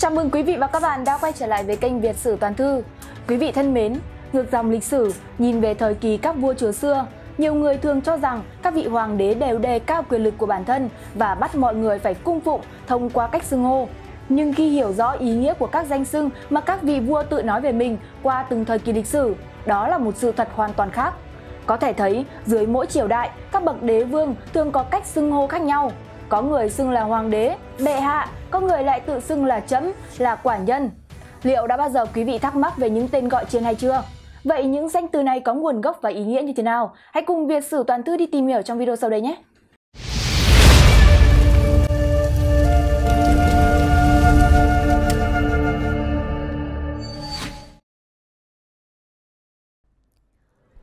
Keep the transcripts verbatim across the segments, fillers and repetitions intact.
Chào mừng quý vị và các bạn đã quay trở lại với kênh Việt Sử Toàn Thư. Quý vị thân mến, ngược dòng lịch sử, nhìn về thời kỳ các vua chúa xưa, nhiều người thường cho rằng các vị hoàng đế đều đề cao quyền lực của bản thân và bắt mọi người phải cung phụng thông qua cách xưng hô. Nhưng khi hiểu rõ ý nghĩa của các danh xưng mà các vị vua tự nói về mình qua từng thời kỳ lịch sử, đó là một sự thật hoàn toàn khác. Có thể thấy, dưới mỗi triều đại, các bậc đế vương thường có cách xưng hô khác nhau. Có người xưng là hoàng đế, bệ hạ, có người lại tự xưng là trẫm, là quản nhân. Liệu đã bao giờ quý vị thắc mắc về những tên gọi trên hay chưa? Vậy những danh từ này có nguồn gốc và ý nghĩa như thế nào? Hãy cùng Việt Sử Toàn Thư đi tìm hiểu trong video sau đây nhé!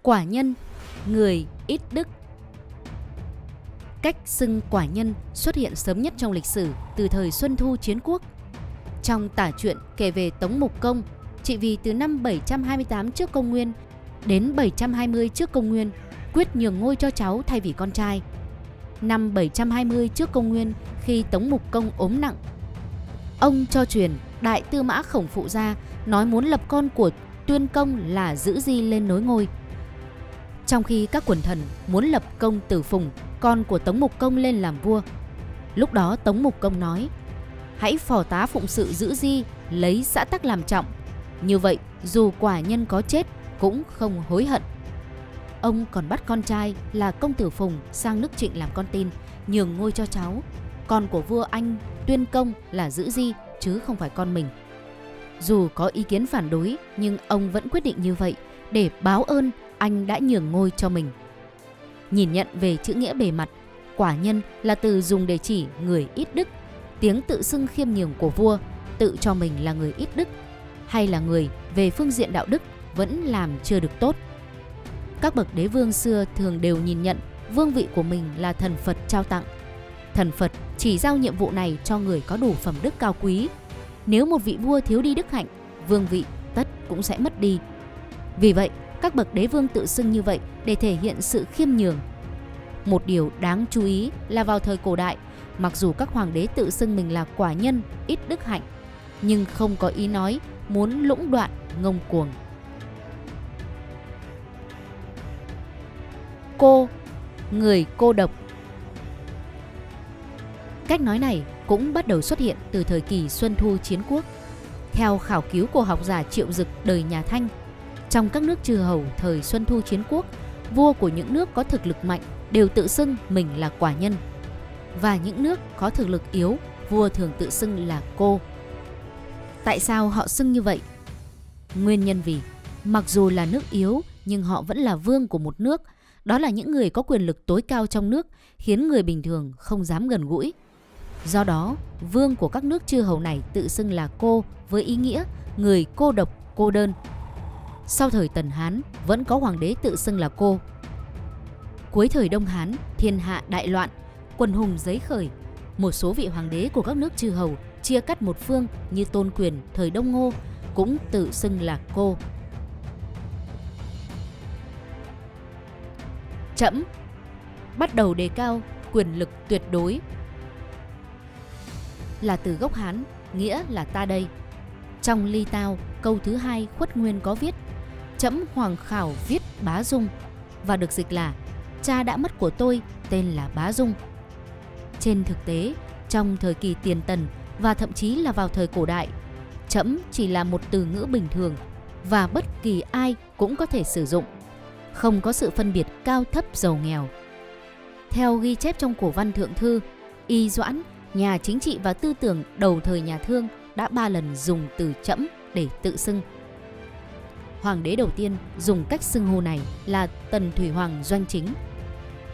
Quả nhân, người ít đức. Cách xưng quả nhân xuất hiện sớm nhất trong lịch sử từ thời Xuân Thu Chiến Quốc. Trong tả truyện kể về Tống Mục Công, trị vì từ năm bảy trăm hai mươi tám trước Công nguyên đến bảy trăm hai mươi trước Công nguyên, quyết nhường ngôi cho cháu thay vì con trai. Năm bảy trăm hai mươi trước Công nguyên, khi Tống Mục Công ốm nặng, ông cho truyền đại tư mã Khổng Phụ Gia nói muốn lập con của Tuyên Công là Dữ Di lên nối ngôi. Trong khi các quần thần muốn lập Công tử Phùng, con của Tống Mục Công lên làm vua. Lúc đó Tống Mục Công nói: hãy phò tá phụng sự Dữ Di, lấy xã tắc làm trọng. Như vậy dù quả nhân có chết cũng không hối hận. Ông còn bắt con trai là Công tử Phùng sang nước Trịnh làm con tin, nhường ngôi cho cháu, con của vua Anh Tuyên Công là Dữ Di chứ không phải con mình. Dù có ý kiến phản đối nhưng ông vẫn quyết định như vậy để báo ơn anh đã nhường ngôi cho mình. Nhìn nhận về chữ nghĩa bề mặt, quả nhân là từ dùng để chỉ người ít đức, tiếng tự xưng khiêm nhường của vua, tự cho mình là người ít đức, hay là người về phương diện đạo đức vẫn làm chưa được tốt. Các bậc đế vương xưa thường đều nhìn nhận vương vị của mình là thần Phật trao tặng. Thần Phật chỉ giao nhiệm vụ này cho người có đủ phẩm đức cao quý. Nếu một vị vua thiếu đi đức hạnh, vương vị tất cũng sẽ mất đi. Vì vậy, các bậc đế vương tự xưng như vậy để thể hiện sự khiêm nhường. Một điều đáng chú ý là vào thời cổ đại, mặc dù các hoàng đế tự xưng mình là quả nhân, ít đức hạnh, nhưng không có ý nói muốn lũng đoạn, ngông cuồng. Cô, người cô độc. Cách nói này cũng bắt đầu xuất hiện từ thời kỳ Xuân Thu Chiến Quốc. Theo khảo cứu của học giả Triệu Dực đời nhà Thanh, trong các nước chư hầu thời Xuân Thu Chiến Quốc, vua của những nước có thực lực mạnh đều tự xưng mình là quả nhân, và những nước có thực lực yếu, vua thường tự xưng là cô. Tại sao họ xưng như vậy? Nguyên nhân vì mặc dù là nước yếu nhưng họ vẫn là vương của một nước, đó là những người có quyền lực tối cao trong nước, khiến người bình thường không dám gần gũi. Do đó, vương của các nước chư hầu này tự xưng là cô với ý nghĩa người cô độc, cô đơn. Sau thời Tần Hán, vẫn có hoàng đế tự xưng là cô. Cuối thời Đông Hán, thiên hạ đại loạn, quần hùng giấy khởi. Một số vị hoàng đế của các nước chư hầu chia cắt một phương như Tôn Quyền thời Đông Ngô cũng tự xưng là cô. Trẫm, bắt đầu đề cao quyền lực tuyệt đối, là từ gốc Hán, nghĩa là ta đây. Trong Ly Tao, câu thứ hai Khuất Nguyên có viết: trẫm hoàng khảo viết Bá Dung, và được dịch là cha đã mất của tôi tên là Bá Dung. Trên thực tế, trong thời kỳ tiền Tần và thậm chí là vào thời cổ đại, trẫm chỉ là một từ ngữ bình thường và bất kỳ ai cũng có thể sử dụng, không có sự phân biệt cao thấp giàu nghèo. Theo ghi chép trong cổ văn Thượng Thư, Y Doãn, nhà chính trị và tư tưởng đầu thời nhà Thương, đã ba lần dùng từ trẫm để tự xưng. Hoàng đế đầu tiên dùng cách xưng hô này là Tần Thủy Hoàng Doanh Chính.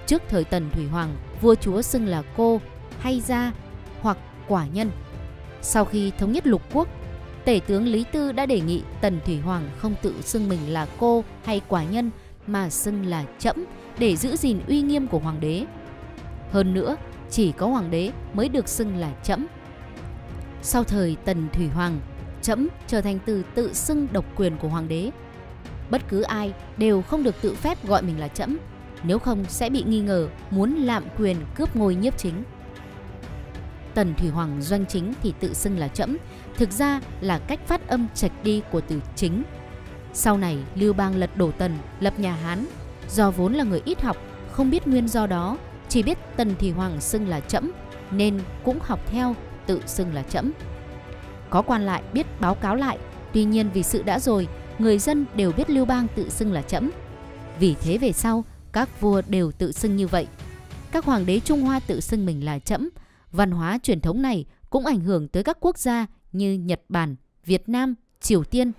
Trước thời Tần Thủy Hoàng, vua chúa xưng là cô, hay gia hoặc quả nhân. Sau khi thống nhất lục quốc, Tể tướng Lý Tư đã đề nghị Tần Thủy Hoàng không tự xưng mình là cô hay quả nhân mà xưng là trẫm để giữ gìn uy nghiêm của hoàng đế. Hơn nữa, chỉ có hoàng đế mới được xưng là trẫm. Sau thời Tần Thủy Hoàng, trẫm trở thành từ tự xưng độc quyền của hoàng đế. Bất cứ ai đều không được tự phép gọi mình là trẫm, nếu không sẽ bị nghi ngờ muốn lạm quyền cướp ngôi nhiếp chính. Tần Thủy Hoàng Doanh Chính thì tự xưng là Trẫm, thực ra là cách phát âm chệch đi của từ Chính. Sau này Lưu Bang lật đổ Tần, lập nhà Hán, do vốn là người ít học, không biết nguyên do đó, chỉ biết Tần Thủy Hoàng xưng là Trẫm nên cũng học theo, tự xưng là Trẫm. Có quan lại biết báo cáo lại, tuy nhiên vì sự đã rồi, người dân đều biết Lưu Bang tự xưng là Trẫm. Vì thế về sau, các vua đều tự xưng như vậy. Các hoàng đế Trung Hoa tự xưng mình là Trẫm. Văn hóa truyền thống này cũng ảnh hưởng tới các quốc gia như Nhật Bản, Việt Nam, Triều Tiên.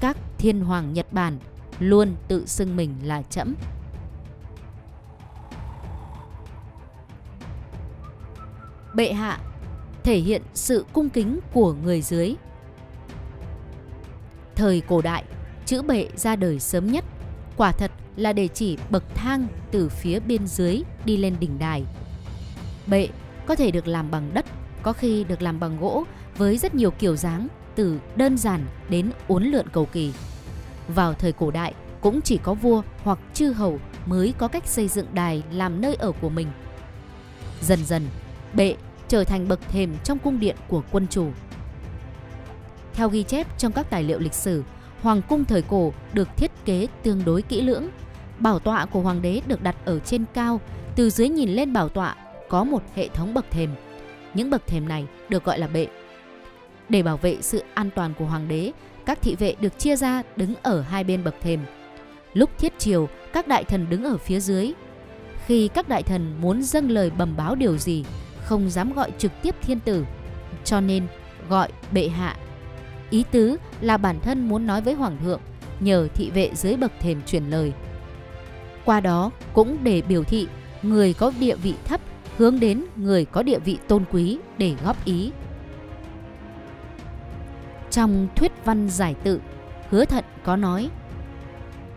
Các thiên hoàng Nhật Bản luôn tự xưng mình là Trẫm. Bệ hạ, thể hiện sự cung kính của người dưới. Thời cổ đại, chữ bệ ra đời sớm nhất, quả thật là để chỉ bậc thang từ phía bên dưới đi lên đỉnh đài. Bệ có thể được làm bằng đất, có khi được làm bằng gỗ, với rất nhiều kiểu dáng, từ đơn giản đến uốn lượn cầu kỳ. Vào thời cổ đại, cũng chỉ có vua hoặc chư hầu mới có cách xây dựng đài làm nơi ở của mình. Dần dần, bệ trở thành bậc thềm trong cung điện của quân chủ. Theo ghi chép trong các tài liệu lịch sử, hoàng cung thời cổ được thiết kế tương đối kỹ lưỡng. Bảo tọa của hoàng đế được đặt ở trên cao, từ dưới nhìn lên bảo tọa có một hệ thống bậc thềm. Những bậc thềm này được gọi là bệ. Để bảo vệ sự an toàn của hoàng đế, các thị vệ được chia ra đứng ở hai bên bậc thềm. Lúc thiết triều, các đại thần đứng ở phía dưới. Khi các đại thần muốn dâng lời bẩm báo điều gì, không dám gọi trực tiếp thiên tử, cho nên gọi bệ hạ. Ý tứ là bản thân muốn nói với hoàng thượng, nhờ thị vệ dưới bậc thềm truyền lời. Qua đó cũng để biểu thị người có địa vị thấp hướng đến người có địa vị tôn quý để góp ý. Trong thuyết văn giải tự, Hứa Thận có nói: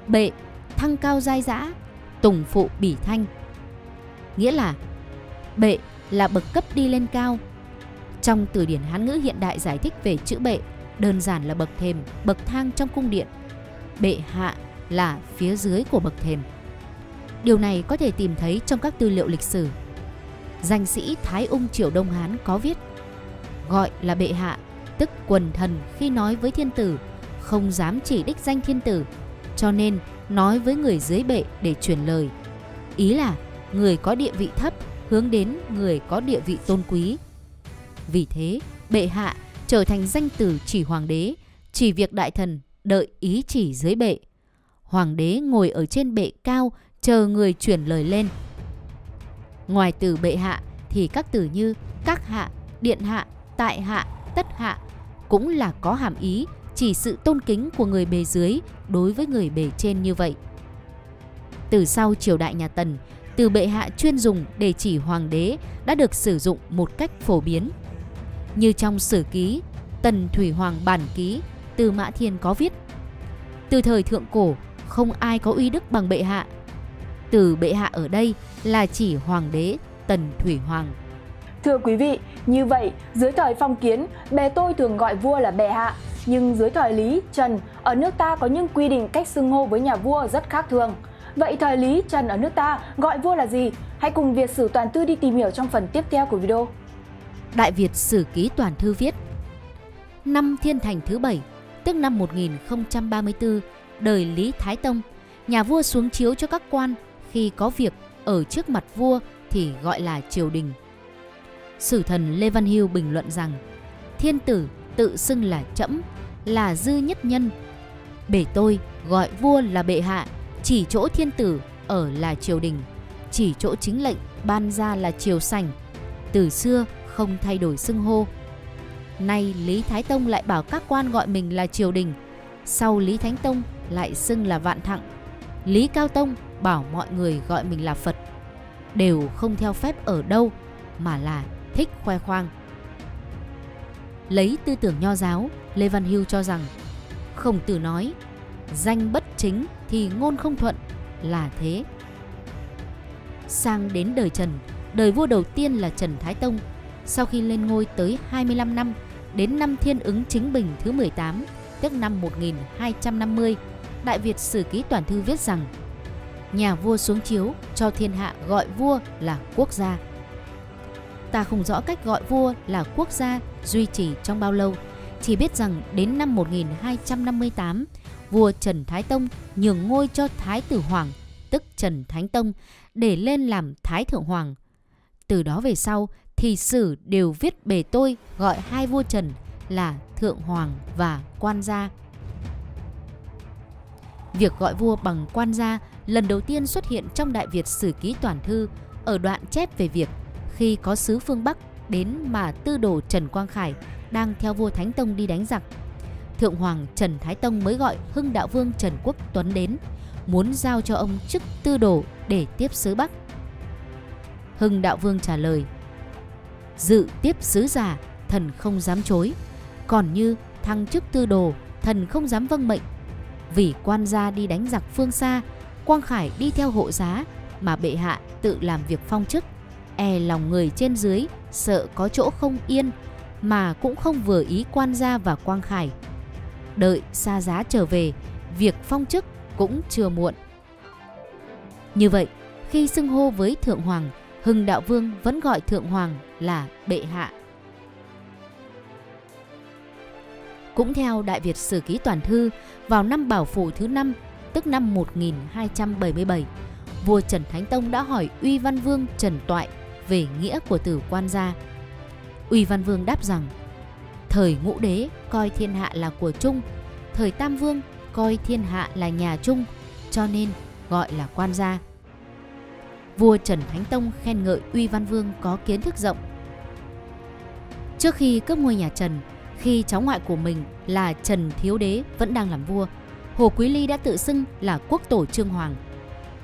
bệ, thăng cao giai dã, tùng phụ bỉ thanh. Nghĩa là bệ là bậc cấp đi lên cao. Trong từ điển Hán ngữ hiện đại giải thích về chữ bệ, đơn giản là bậc thềm, bậc thang trong cung điện. Bệ hạ là phía dưới của bậc thềm. Điều này có thể tìm thấy trong các tư liệu lịch sử. Danh sĩ Thái Ung triều Đông Hán có viết: gọi là bệ hạ, tức quần thần khi nói với thiên tử, không dám chỉ đích danh thiên tử, cho nên nói với người dưới bệ để truyền lời. Ý là người có địa vị thấp hướng đến người có địa vị tôn quý. Vì thế, bệ hạ trở thành danh từ chỉ hoàng đế, chỉ việc đại thần đợi ý chỉ dưới bệ. Hoàng đế ngồi ở trên bệ cao chờ người chuyển lời lên. Ngoài từ bệ hạ thì các từ như các hạ, điện hạ, tại hạ, tất hạ cũng là có hàm ý chỉ sự tôn kính của người bề dưới đối với người bề trên như vậy. Từ sau triều đại nhà Tần, từ bệ hạ chuyên dùng để chỉ hoàng đế đã được sử dụng một cách phổ biến. Như trong Sử Ký, Tần Thủy Hoàng Bản Ký, từ Mã Thiên có viết: từ thời thượng cổ, không ai có uy đức bằng bệ hạ. Từ bệ hạ ở đây là chỉ hoàng đế Tần Thủy Hoàng. Thưa quý vị, như vậy, dưới thời phong kiến, bề tôi thường gọi vua là bệ hạ. Nhưng dưới thời Lý, Trần, ở nước ta có những quy định cách xưng hô với nhà vua rất khác thường. Vậy thời Lý, Trần ở nước ta gọi vua là gì? Hãy cùng Việt Sử Toàn Thư đi tìm hiểu trong phần tiếp theo của video. Đại Việt Sử Ký Toàn Thư viết: năm Thiên Thành thứ bảy, tức năm một nghìn không trăm ba mươi tư, đời Lý Thái Tông, nhà vua xuống chiếu cho các quan, khi có việc ở trước mặt vua thì gọi là triều đình. Sử thần Lê Văn Hưu bình luận rằng: thiên tử tự xưng là Trẫm, là dư nhất nhân. Bề tôi gọi vua là bệ hạ, chỉ chỗ thiên tử ở là triều đình, chỉ chỗ chính lệnh ban ra là triều sảnh. Từ xưa không thay đổi xưng hô. Nay Lý Thái Tông lại bảo các quan gọi mình là triều đình, sau Lý Thánh Tông lại xưng là vạn thặng, Lý Cao Tông bảo mọi người gọi mình là Phật. Đều không theo phép ở đâu, mà là thích khoe khoang. Lấy tư tưởng nho giáo, Lê Văn Hưu cho rằng Khổng Tử nói: danh bất chính thì ngôn không thuận, là thế. Sang đến đời Trần, đời vua đầu tiên là Trần Thái Tông. Sau khi lên ngôi tới hai mươi lăm năm, đến năm Thiên Ứng Chính Bình thứ mười tám, tức năm một nghìn hai trăm năm mươi, Đại Việt Sử Ký Toàn Thư viết rằng: nhà vua xuống chiếu cho thiên hạ gọi vua là quốc gia. Ta không rõ cách gọi vua là quốc gia duy trì trong bao lâu, chỉ biết rằng đến năm một nghìn hai trăm năm mươi tám, vua Trần Thái Tông nhường ngôi cho Thái Tử Hoàng, tức Trần Thánh Tông, để lên làm Thái Thượng Hoàng. Từ đó về sau thì sử đều viết bề tôi gọi hai vua Trần là Thượng Hoàng và Quan Gia. Việc gọi vua bằng quan gia lần đầu tiên xuất hiện trong Đại Việt Sử Ký Toàn Thư ở đoạn chép về việc khi có sứ phương Bắc đến mà tư đồ Trần Quang Khải đang theo vua Thánh Tông đi đánh giặc. Thượng Hoàng Trần Thái Tông mới gọi Hưng Đạo Vương Trần Quốc Tuấn đến, muốn giao cho ông chức tư đồ để tiếp sứ Bắc. Hưng Đạo Vương trả lời: dự tiếp sứ giả, thần không dám chối. Còn như thăng chức tư đồ, thần không dám vâng mệnh. Vì quan gia đi đánh giặc phương xa, Quang Khải đi theo hộ giá, mà bệ hạ tự làm việc phong chức, e lòng người trên dưới, sợ có chỗ không yên, mà cũng không vừa ý quan gia và Quang Khải. Đợi xa giá trở về, việc phong chức cũng chưa muộn. Như vậy, khi xưng hô với Thượng Hoàng, Hưng Đạo Vương vẫn gọi Thượng Hoàng là bệ hạ. Cũng theo Đại Việt Sử Ký Toàn Thư, vào năm Bảo Phủ thứ năm, tức năm một nghìn hai trăm bảy mươi bảy, vua Trần Thánh Tông đã hỏi Uy Văn Vương Trần Toại về nghĩa của từ quan gia. Uy Văn Vương đáp rằng: thời Ngũ Đế coi thiên hạ là của chung, thời Tam Vương coi thiên hạ là nhà chung, cho nên gọi là quan gia. Vua Trần Thánh Tông khen ngợi Uy Văn Vương có kiến thức rộng. Trước khi cướp ngôi nhà Trần, khi cháu ngoại của mình là Trần Thiếu Đế vẫn đang làm vua, Hồ Quý Ly đã tự xưng là quốc tổ Trương Hoàng.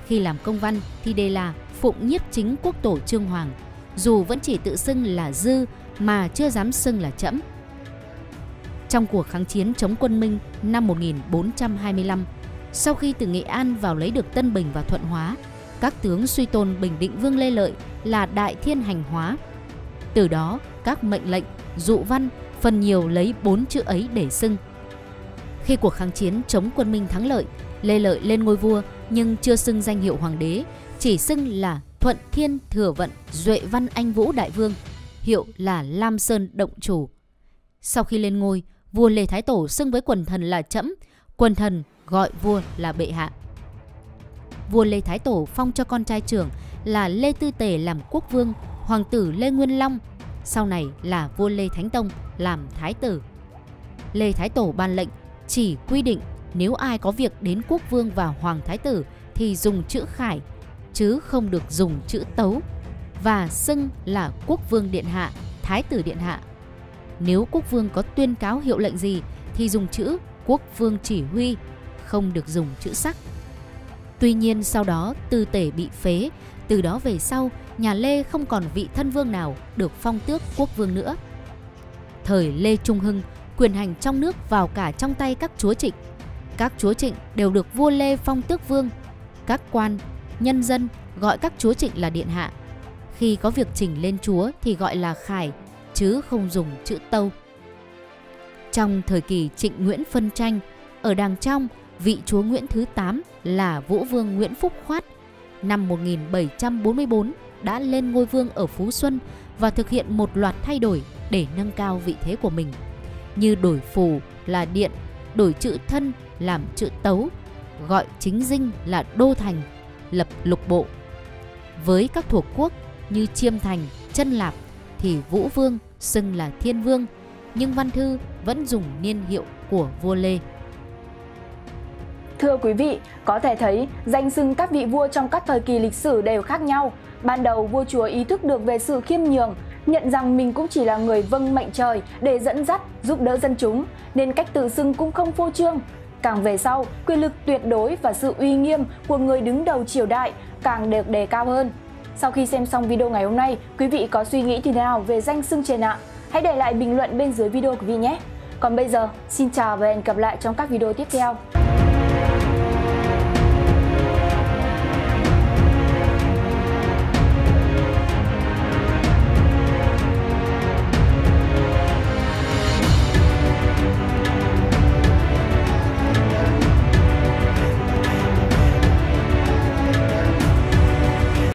Khi làm công văn thì đề là phụng nhiếp chính quốc tổ Trương Hoàng, dù vẫn chỉ tự xưng là Dư mà chưa dám xưng là Trẫm. Trong cuộc kháng chiến chống quân Minh năm một nghìn bốn trăm hai mươi lăm, sau khi từ Nghệ An vào lấy được Tân Bình và Thuận Hóa, các tướng suy tôn Bình Định Vương Lê Lợi là Đại Thiên Hành Hóa. Từ đó, các mệnh lệnh, dụ văn phần nhiều lấy bốn chữ ấy để xưng. Khi cuộc kháng chiến chống quân Minh thắng lợi, Lê Lợi lên ngôi vua nhưng chưa xưng danh hiệu hoàng đế, chỉ xưng là Thuận Thiên Thừa Vận Duệ Văn Anh Vũ Đại Vương, hiệu là Lam Sơn Động Chủ. Sau khi lên ngôi, vua Lê Thái Tổ xưng với quần thần là Trẫm, quần thần gọi vua là bệ hạ. Vua Lê Thái Tổ phong cho con trai trưởng là Lê Tư Tề làm quốc vương, hoàng tử Lê Nguyên Long, sau này là vua Lê Thánh Tông làm thái tử. Lê Thái Tổ ban lệnh chỉ quy định nếu ai có việc đến quốc vương và hoàng thái tử thì dùng chữ khải, chứ không được dùng chữ tấu, và xưng là quốc vương điện hạ, thái tử điện hạ. Nếu quốc vương có tuyên cáo hiệu lệnh gì thì dùng chữ quốc vương chỉ huy, không được dùng chữ sắc. Tuy nhiên sau đó Tư Tể bị phế, từ đó về sau nhà Lê không còn vị thân vương nào được phong tước quốc vương nữa. Thời Lê Trung Hưng, quyền hành trong nước vào cả trong tay các chúa trịnh. Các chúa trịnh đều được vua Lê phong tước vương. Các quan, nhân dân gọi các chúa trịnh là điện hạ. Khi có việc trình lên chúa thì gọi là khải, chứ không dùng chữ tâu. Trong thời kỳ Trịnh Nguyễn phân tranh, ở đàng trong, vị chúa Nguyễn thứ tám là Vũ Vương Nguyễn Phúc Khoát, năm một nghìn bảy trăm bốn mươi tư đã lên ngôi vương ở Phú Xuân và thực hiện một loạt thay đổi để nâng cao vị thế của mình, như đổi phù là điện, đổi chữ thân làm chữ tấu, gọi chính dinh là đô thành, lập lục bộ. Với các thuộc quốc như Chiêm Thành, Chân Lạp thì Vũ Vương xưng là Thiên Vương, nhưng văn thư vẫn dùng niên hiệu của vua Lê. Thưa quý vị, có thể thấy danh xưng các vị vua trong các thời kỳ lịch sử đều khác nhau. Ban đầu vua chúa ý thức được về sự khiêm nhường, nhận rằng mình cũng chỉ là người vâng mệnh trời để dẫn dắt, giúp đỡ dân chúng, nên cách tự xưng cũng không phô trương. Càng về sau, quyền lực tuyệt đối và sự uy nghiêm của người đứng đầu triều đại càng được đề cao hơn. Sau khi xem xong video ngày hôm nay, quý vị có suy nghĩ thế nào về danh xưng trên ạ? Hãy để lại bình luận bên dưới video của quý vị nhé! Còn bây giờ, xin chào và hẹn gặp lại trong các video tiếp theo!